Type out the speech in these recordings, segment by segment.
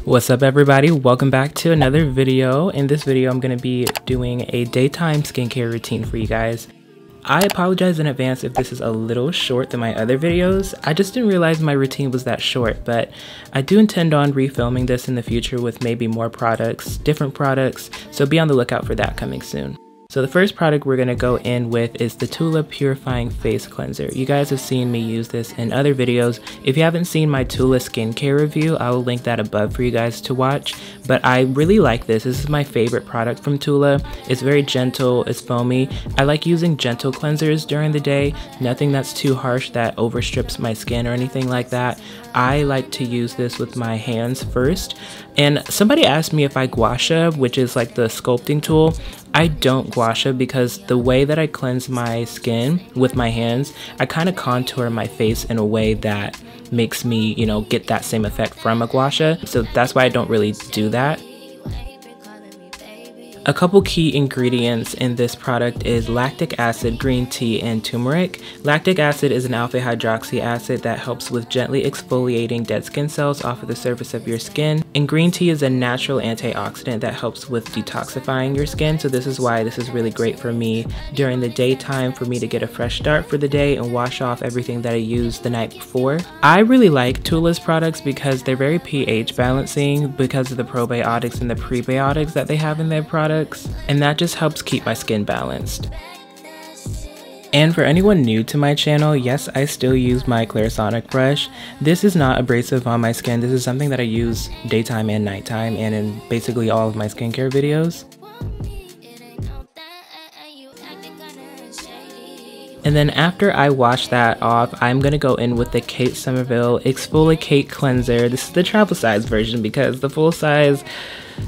What's up everybody, welcome back to another video. In this video I'm going to be doing a daytime skincare routine for you guys. I apologize in advance if this is a little short than my other videos. I just didn't realize my routine was that short, but I do intend on refilming this in the future with maybe more products, different products, so be on the lookout for that coming soon. So the first product we're going to go in with is the Tula Purifying Face Cleanser. You guys have seen me use this in other videos. If you haven't seen my Tula skincare review, I will link that above for you guys to watch. But I really like this. This is my favorite product from Tula. It's very gentle, it's foamy. I like using gentle cleansers during the day, nothing that's too harsh that overstrips my skin or anything like that. I like to use this with my hands first. And somebody asked me if I guasha, which is like the sculpting tool. I don't guasha because the way that I cleanse my skin with my hands, I kind of contour my face in a way that makes me, you know, get that same effect from a guasha. So that's why I don't really do that. A couple key ingredients in this product is lactic acid, green tea, and turmeric. Lactic acid is an alpha hydroxy acid that helps with gently exfoliating dead skin cells off of the surface of your skin. And green tea is a natural antioxidant that helps with detoxifying your skin. So this is why this is really great for me during the daytime, for me to get a fresh start for the day and wash off everything that I used the night before. I really like Tula's products because they're very pH balancing because of the probiotics and the prebiotics that they have in their products. And that just helps keep my skin balanced. And for anyone new to my channel, yes, I still use my Clarisonic brush. This is not abrasive on my skin. This is something that I use daytime and nighttime and in basically all of my skincare videos. And then after I wash that off, I'm going to go in with the Kate Somerville Exfolikate Cleanser. This is the travel size version because the full size,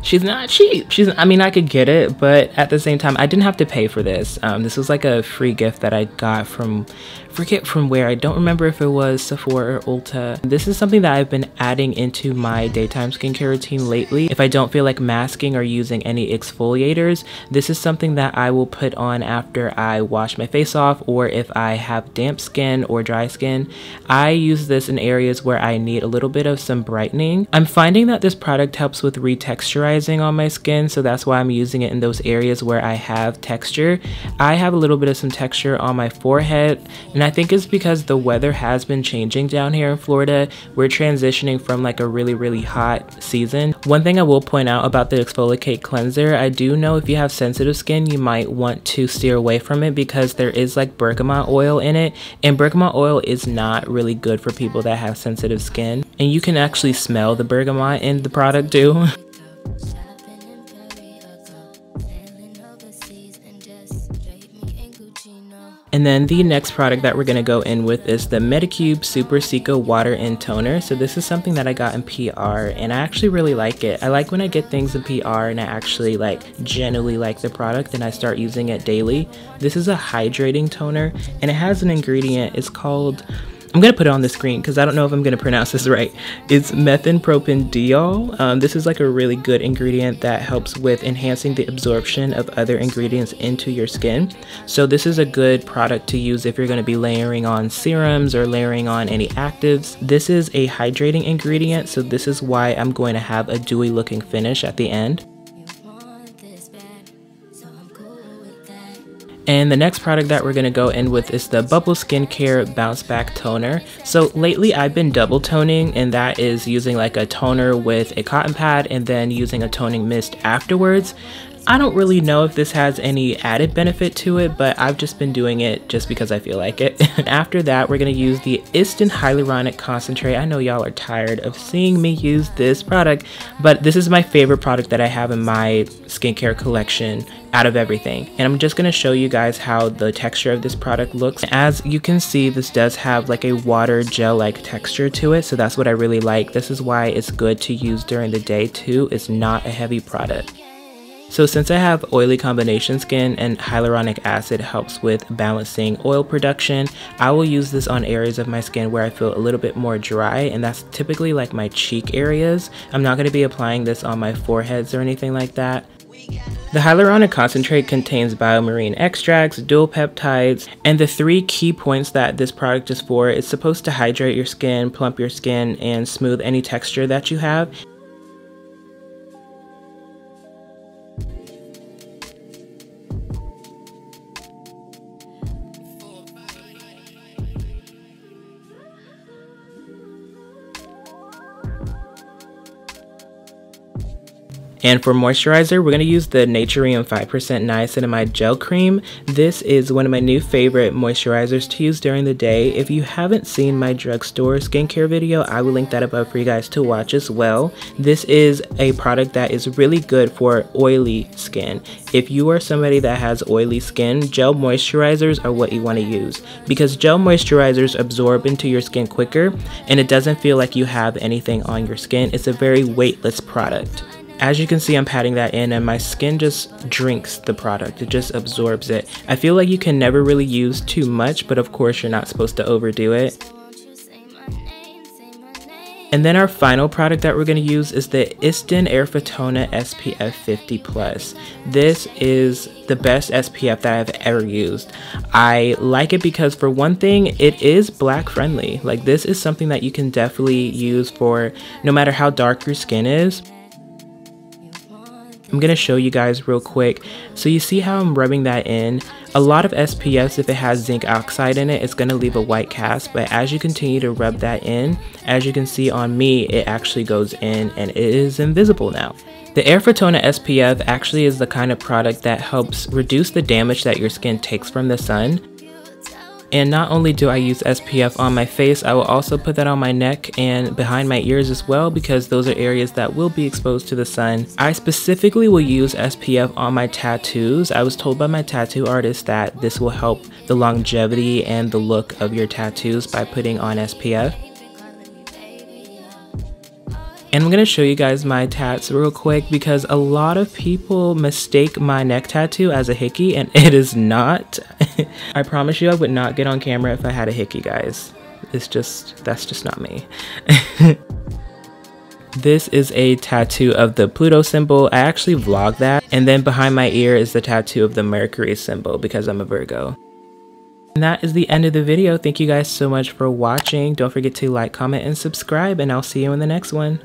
she's not cheap. I mean, I could get it, but at the same time, I didn't have to pay for this. This was like a free gift that I got from, forget from where, I don't remember if it was Sephora or Ulta. This is something that I've been adding into my daytime skincare routine lately. If I don't feel like masking or using any exfoliators, this is something that I will put on after I wash my face off or if I have damp skin or dry skin. I use this in areas where I need a little bit of some brightening. I'm finding that this product helps with retexturizing on my skin, so that's why I'm using it in those areas where I have texture. I have a little bit of some texture on my forehead, and I think it's because the weather has been changing down here in Florida. We're transitioning from like a really hot season. One thing I will point out about the Exfolikate cleanser, I do know if you have sensitive skin, you might want to steer away from it because there is like bergamot oil in it, and bergamot oil is not really good for people that have sensitive skin, and you can actually smell the bergamot in the product too. And then the next product that we're going to go in with is the Medicube Super Seco Water and Toner. So this is something that I got in PR and I actually really like it. I like when I get things in PR and I actually like genuinely like the product and I start using it daily. This is a hydrating toner and it has an ingredient. It's called, I'm going to put it on the screen because I don't know if I'm going to pronounce this right. It's methylpropanediol. This is like a really good ingredient that helps with enhancing the absorption of other ingredients into your skin. So this is a good product to use if you're going to be layering on serums or layering on any actives. This is a hydrating ingredient, so this is why I'm going to have a dewy looking finish at the end. And the next product that we're going to go in with is the Bubble Skincare Bounce Back Toner. So lately I've been double toning, and that is using like a toner with a cotton pad and then using a toning mist afterwards. I don't really know if this has any added benefit to it, but I've just been doing it just because I feel like it. And after that, we're going to use the ISDIN Hyaluronic Concentrate. I know y'all are tired of seeing me use this product, but this is my favorite product that I have in my skincare collection out of everything. And I'm just going to show you guys how the texture of this product looks. As you can see, this does have like a water gel-like texture to it, so that's what I really like. This is why it's good to use during the day too. It's not a heavy product. So since I have oily combination skin and hyaluronic acid helps with balancing oil production, I will use this on areas of my skin where I feel a little bit more dry, and that's typically like my cheek areas. I'm not going to be applying this on my foreheads or anything like that. The hyaluronic concentrate contains biomarine extracts, dual peptides, and the three key points that this product is for. It's supposed to hydrate your skin, plump your skin, and smooth any texture that you have. And for moisturizer, we're going to use the Naturium 5% Niacinamide Gel Cream. This is one of my new favorite moisturizers to use during the day. If you haven't seen my drugstore skincare video, I will link that above for you guys to watch as well. This is a product that is really good for oily skin. If you are somebody that has oily skin, gel moisturizers are what you want to use, because gel moisturizers absorb into your skin quicker and it doesn't feel like you have anything on your skin. It's a very weightless product. As you can see, I'm patting that in and my skin just drinks the product. It just absorbs it. I feel like you can never really use too much, but of course you're not supposed to overdo it. And then our final product that we're going to use is the ISDIN Eryfotona SPF 50+. This is the best SPF that I've ever used. I like it because, for one thing, it is black friendly. Like, this is something that you can definitely use for no matter how dark your skin is. I'm going to show you guys real quick. So you see how I'm rubbing that in? A lot of SPFs, if it has zinc oxide in it, it's going to leave a white cast, but as you continue to rub that in, as you can see on me, it actually goes in and it is invisible now. The Eryfotona SPF actually is the kind of product that helps reduce the damage that your skin takes from the sun. And not only do I use SPF on my face, I will also put that on my neck and behind my ears as well, because those are areas that will be exposed to the sun. I specifically will use SPF on my tattoos. I was told by my tattoo artist that this will help the longevity and the look of your tattoos by putting on SPF. And I'm going to show you guys my tats real quick, because a lot of people mistake my neck tattoo as a hickey, and it is not. I promise you I would not get on camera if I had a hickey, guys. It's just, that's just not me. This is a tattoo of the Pluto symbol. I actually vlogged that. And then behind my ear is the tattoo of the Mercury symbol, because I'm a Virgo. And that is the end of the video. Thank you guys so much for watching. Don't forget to like, comment, and subscribe, and I'll see you in the next one.